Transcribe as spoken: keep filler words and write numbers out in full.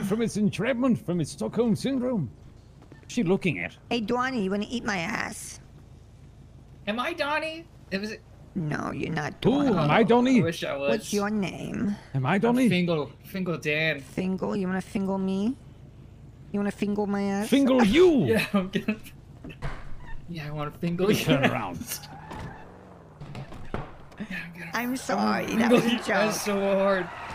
From its entrapment, from its Stockholm syndrome. What's she looking at? Hey, Donnie, you want to eat my ass? Am I Donnie? It was. No, you're not Donnie. Ooh, am I Donnie? I wish I was. What's your name? Am I Donnie? I'm Fingal. Fingal Dan. Fingal? You want to Fingal me? You want to Fingal my ass? Fingal you! Yeah, I'm gonna... Yeah, I want to Fingal you. Turn around. Yeah, I'm, gonna... I'm sorry. That was a joke. That was so hard.